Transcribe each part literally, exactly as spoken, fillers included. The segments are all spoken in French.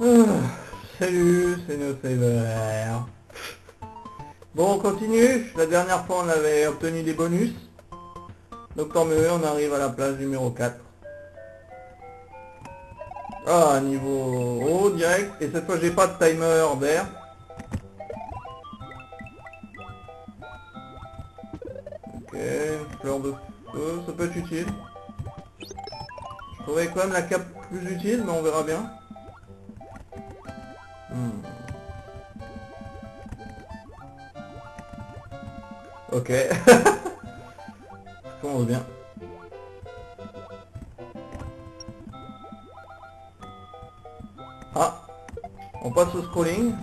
Ah, salut, c'est NoSaver. Bon, on continue. La dernière fois, on avait obtenu des bonus. Donc tant mieux, on arrive à la place numéro quatre. Ah, niveau haut, direct. Et cette fois, j'ai pas de timer vert. Ok, une fleur de feu, ça peut être utile. Je trouverais quand même la cape plus utile, mais on verra bien. Hmm. Ok. Ça commence bien. Ah, on passe au scrolling.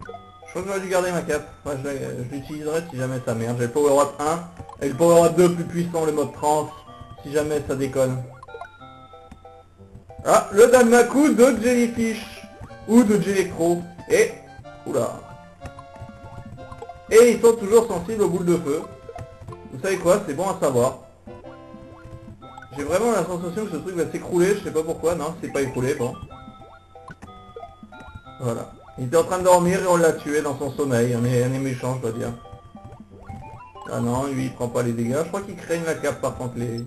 Je crois que j'aurais dû garder ma cape. Enfin, je l'utiliserai si jamais ça merde. J'ai le power-up un et le power-up deux plus puissant, le mode trans, si jamais ça déconne. Ah, le Danmaku de Jellyfish ou de Gelectro. Et... oula. Et ils sont toujours sensibles aux boules de feu. Vous savez quoi, c'est bon à savoir. J'ai vraiment la sensation que ce truc va s'écrouler, je sais pas pourquoi. Non, c'est pas écroulé, bon. Voilà. Il était en train de dormir et on l'a tué dans son sommeil. On est, on est méchant, je dois dire. Ah non, lui, il prend pas les dégâts. Je crois qu'il craigne la cape, par contre, les...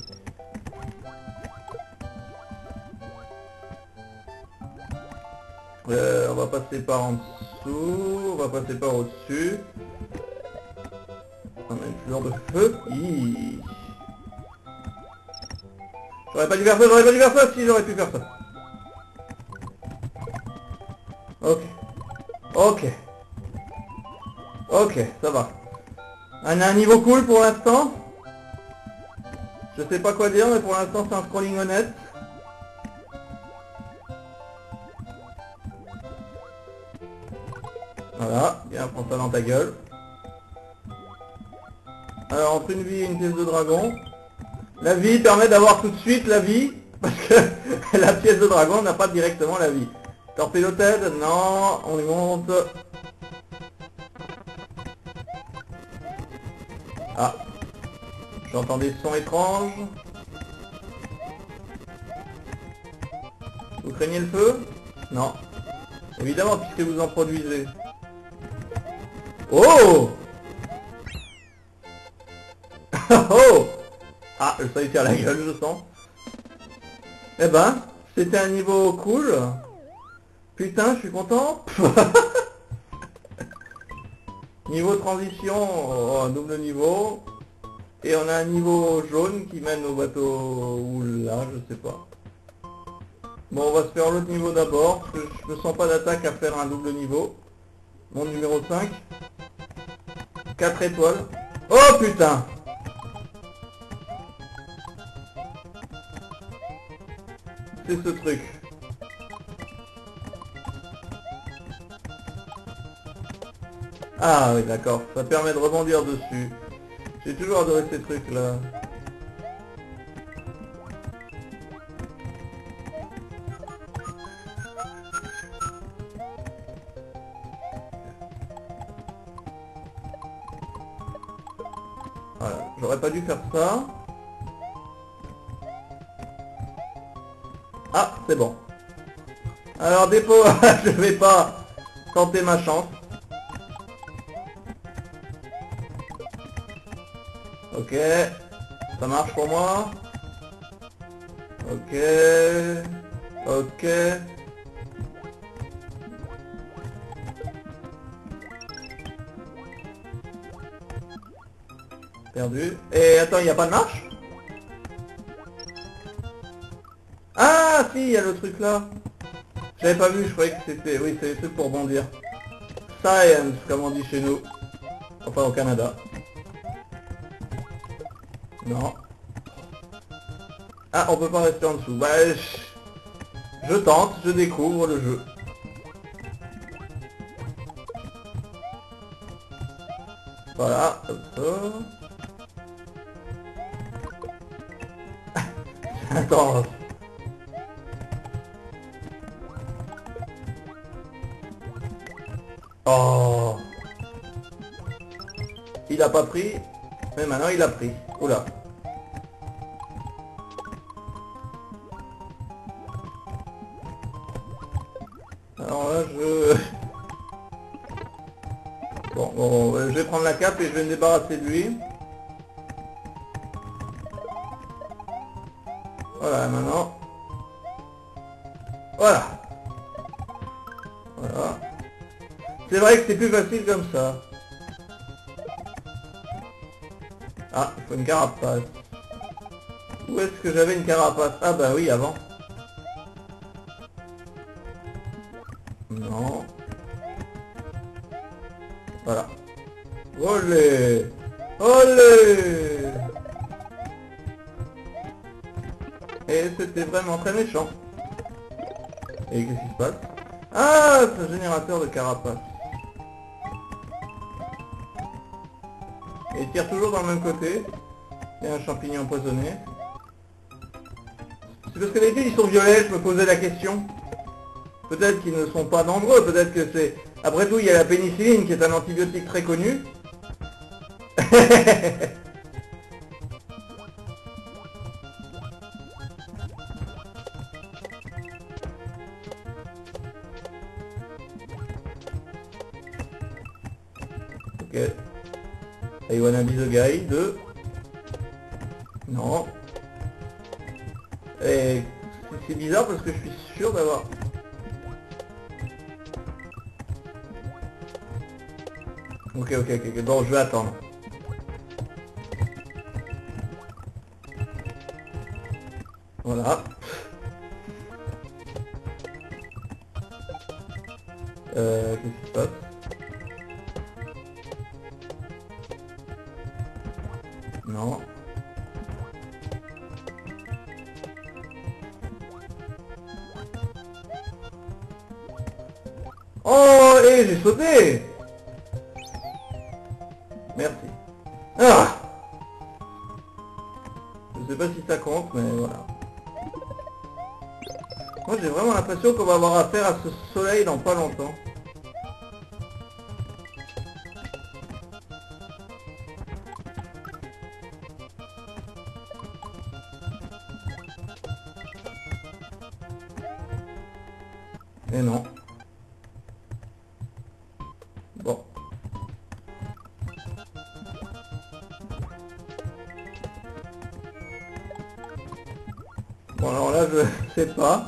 Euh, on va passer par en dessous, on va passer par au-dessus. On a une fleur de feu. J'aurais pas dû faire ça, j'aurais pas dû faire ça, si j'aurais pu faire ça. Ok. Ok. Ok, ça va. On a un niveau cool pour l'instant. Je sais pas quoi dire, mais pour l'instant c'est un scrolling honnête. Voilà, bien, prends ça dans ta gueule. Alors, entre une vie et une pièce de dragon, la vie permet d'avoir tout de suite la vie, parce que la pièce de dragon n'a pas directement la vie. Torpédo Ted, non, on y monte. Ah, j'entends des sons étranges. Vous craignez le feu? Non. Évidemment, puisque vous en produisez. Oh oh. Ah, ça lui tire la gueule, je sens. Eh ben, c'était un niveau cool. Putain, je suis content. Niveau transition, oh, un double niveau. Et on a un niveau jaune qui mène au bateau... ou là, je sais pas. Bon, on va se faire l'autre niveau d'abord, parce que je me sens pas d'attaque à faire un double niveau. Mon numéro cinq. quatre étoiles. Oh putain! C'est ce truc. Ah oui, d'accord. Ça permet de rebondir dessus. J'ai toujours adoré ces trucs là. Voilà, j'aurais pas dû faire ça. Ah, c'est bon. Alors, dépôt, je vais pas tenter ma chance. Ok, ça marche pour moi. Ok, ok. Perdu. Et attends, il n'y a pas de marche? Ah si, il y a le truc là. J'avais pas vu, je croyais que c'était... Oui, c'est le truc pour bondir. Science, comme on dit chez nous. Enfin, au Canada. Non. Ah, on peut pas rester en dessous. Bah, je, je tente, je découvre le jeu. Voilà, comme ça. Attends. Oh. Il a pas pris, mais maintenant il a pris. Oula. Ah, Alors là, je... Bon, bon, je vais prendre la cape et je vais me débarrasser de lui. Voilà, maintenant. Voilà. Voilà. C'est vrai que c'est plus facile comme ça. Ah, il faut une carapace. Où est-ce que j'avais une carapace? Ah bah oui, avant. Non. Voilà. Olé! Olé! Et c'était vraiment très méchant. Et qu'est-ce qui se passe? Ah, c'est un générateur de carapace. Et il tire toujours dans le même côté. Il y a un champignon empoisonné. C'est parce que les fils, ils sont violets, je me posais la question. Peut-être qu'ils ne sont pas nombreux, peut-être que c'est... Après tout, il y a la pénicilline qui est un antibiotique très connu. Ok. I wanna be the guy de... Non. Et c'est bizarre parce que je suis sûr d'avoir... Ok, ok, ok, bon, je vais attendre. Voilà. Euh, qu'est-ce qui se passe? Non. Oh, et j'ai sauté! Merci. Ah, je sais pas si ça compte, mais voilà. Moi, j'ai vraiment l'impression qu'on va avoir affaire à ce soleil dans pas longtemps. Et non. Bon. Bon, alors là, je sais pas.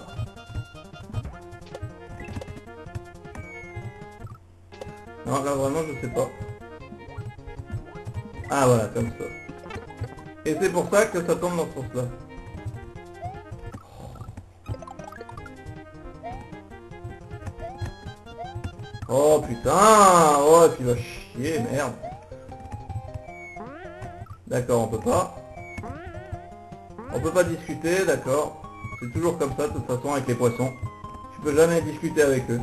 Non, là, vraiment, je sais pas. Ah, voilà, comme ça. Et c'est pour ça que ça tombe dans ce sens-là. Oh, putain! Oh, tu vas chier, merde. D'accord, on peut pas. On peut pas discuter, d'accord. C'est toujours comme ça, de toute façon, avec les poissons. Tu peux jamais discuter avec eux.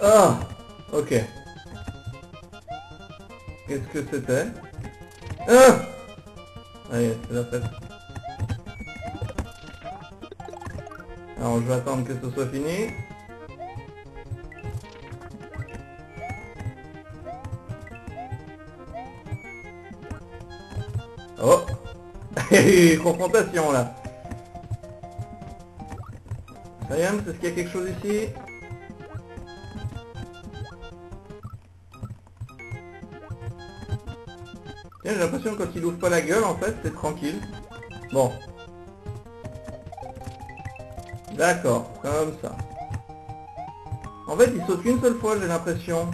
Ah! Ok. Qu'est-ce que c'était? Ah! Allez, c'est la fête. Alors je vais attendre que ce soit fini. Oh. Confrontation là. Sayam, est-ce qu'il y a quelque chose ici? Tiens, j'ai l'impression que quand il ouvre pas la gueule en fait c'est tranquille. Bon. D'accord, comme ça. En fait, il saute qu'une seule fois, j'ai l'impression.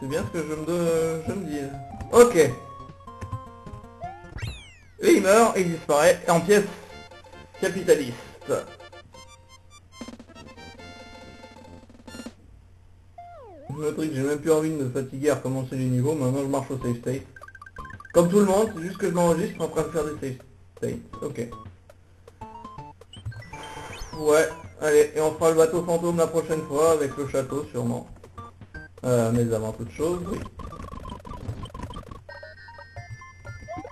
C'est bien ce que je me, de... je me dis. Ok. Et il meurt, et il disparaît en pièces capitalistes. Le truc, j'ai même plus envie de me fatiguer à recommencer les niveaux. Maintenant, je marche au safe state. Comme tout le monde, c'est juste que je m'enregistre en train de faire des safe states. Ok. Ouais, allez, et on fera le bateau fantôme la prochaine fois avec le château sûrement. Euh, mais avant toute chose, oui.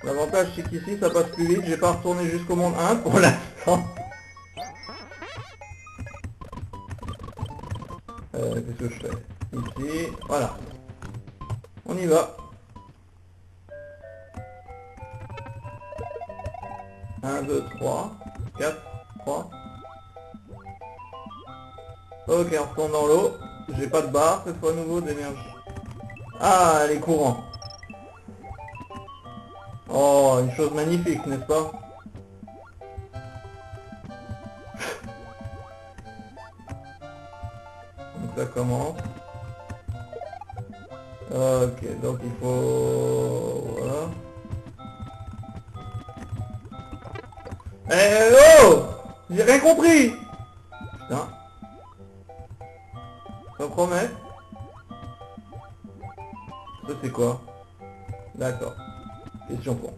L'avantage c'est qu'ici ça passe plus vite, j'ai pas retourné jusqu'au monde un pour l'instant. ce que je fais. Ici, voilà. On y va. un, deux, trois, quatre, trois. Ok, on retourne dans l'eau. J'ai pas de barre, cette fois à nouveau d'énergie. Ah, les courants. Oh, une chose magnifique, n'est-ce pas? Donc ça commence. Ok, donc il faut... Voilà. Hello! J'ai rien compris! Putain. Ça promet? Ça c'est quoi? D'accord. Question con.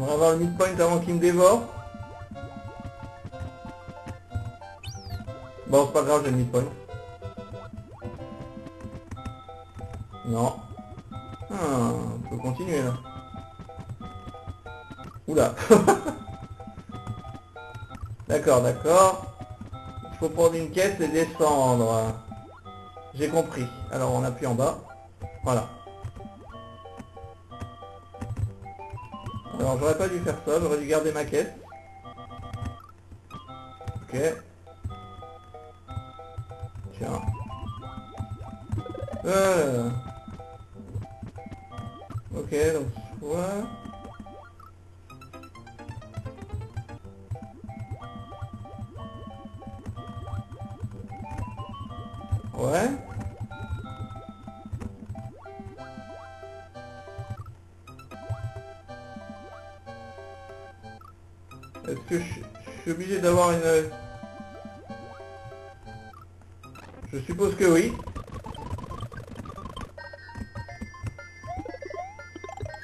On va avoir le midpoint avant qu'il me dévore. Bon, c'est pas grave, j'ai le midpoint. Non. Ah, on peut continuer là. Oula. D'accord, d'accord. Il faut prendre une caisse et descendre. J'ai compris. Alors on appuie en bas. Voilà. Alors j'aurais pas dû faire ça, j'aurais dû garder ma caisse. Ok. Tiens. Euh. Ok, donc voilà. Ouais. Est-ce que je, je suis obligé d'avoir une... Je suppose que oui.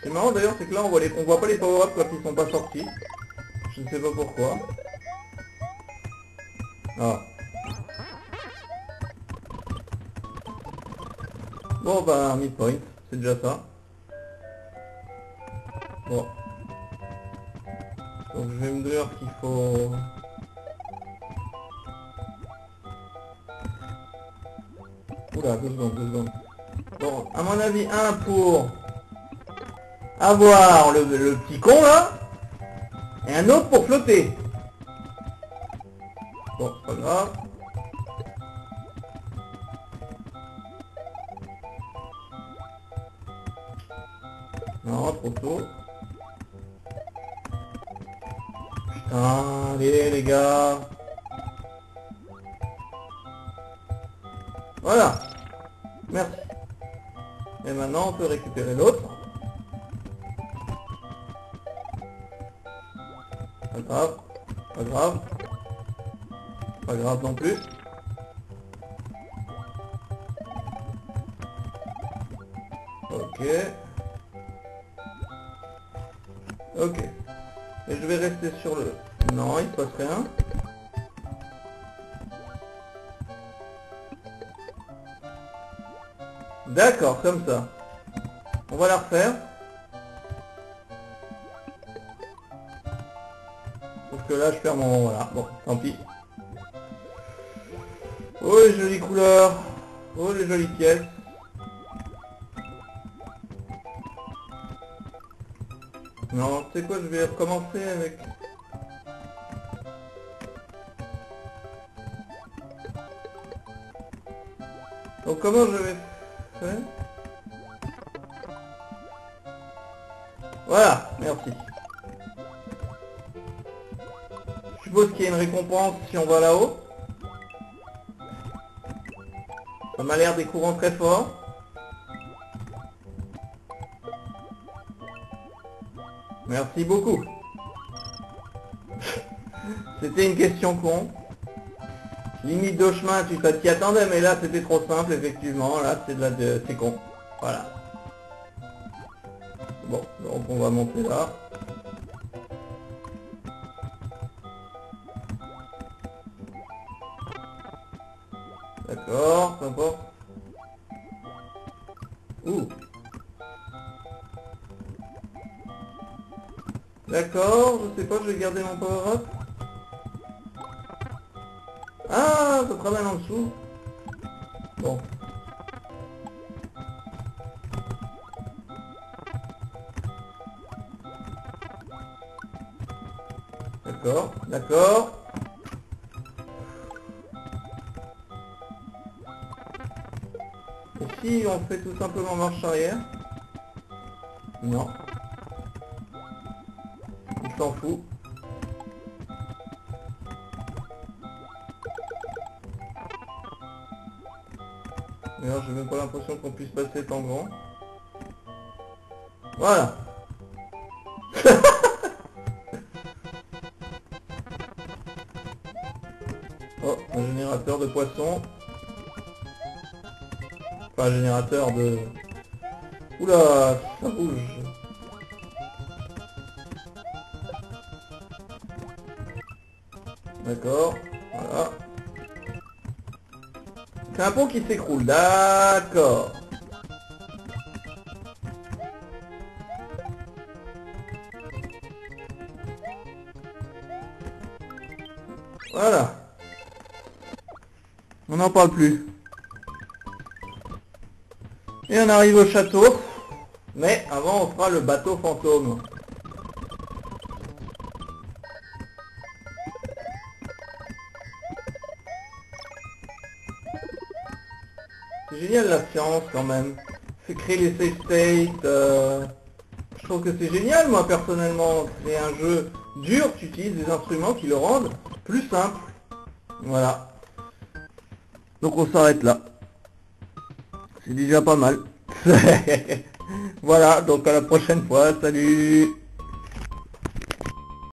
C'est marrant d'ailleurs, c'est que là on voit les, on voit pas les power-ups quand ils sont pas sortis. Je ne sais pas pourquoi. Ah. Bon bah midpoint, c'est déjà ça. Bon. Donc je vais me dire qu'il faut... Oula, deux secondes, deux secondes. Bon, à mon avis, un pour avoir le, le petit con là, et un autre pour flotter. Bon, c'est pas grave. Non, trop tôt. Putain, allez les gars. Voilà. Merci. Et maintenant on peut récupérer l'autre. Pas grave. Pas grave. Pas grave non plus. Ok. Ok. Et je vais rester sur le... Non, il se passe rien. D'accord, comme ça. On va la refaire. Sauf que là, je perds mon... Voilà, bon, tant pis. Oh, les jolies couleurs. Oh, les jolies pièces. Non, tu sais quoi, je vais recommencer avec... Donc comment je vais faire? Voilà, merci. Je suppose qu'il y a une récompense si on va là-haut. Ça m'a l'air des courants très forts. Merci beaucoup. C'était une question con. Limite de chemin, tu t'y attendais, mais là c'était trop simple, effectivement. Là c'est de la de... c'est con. Voilà. Bon, donc on va monter là. D'accord, peu importe. Ouh. D'accord, je sais pas, je vais garder mon power-up. Ah, à peu près mal en dessous. Bon. D'accord, d'accord. Et si on fait tout simplement marche arrière? Non. On s'en fout. D'ailleurs, j'ai même pas l'impression qu'on puisse passer tant grand. Voilà. Oh, un générateur de poissons. Enfin, générateur de... Oula, ça bouge. D'accord, voilà. C'est un pont qui s'écroule, d'accord. Voilà. On n'en parle plus. Et on arrive au château. Mais avant, on fera le bateau fantôme. C'est génial la science quand même. C'est créer les safe states. Euh... Je trouve que c'est génial moi personnellement. C'est un jeu dur, tu utilises des instruments qui le rendent plus simple. Voilà. Donc on s'arrête là. C'est déjà pas mal. Voilà, donc à la prochaine fois. Salut!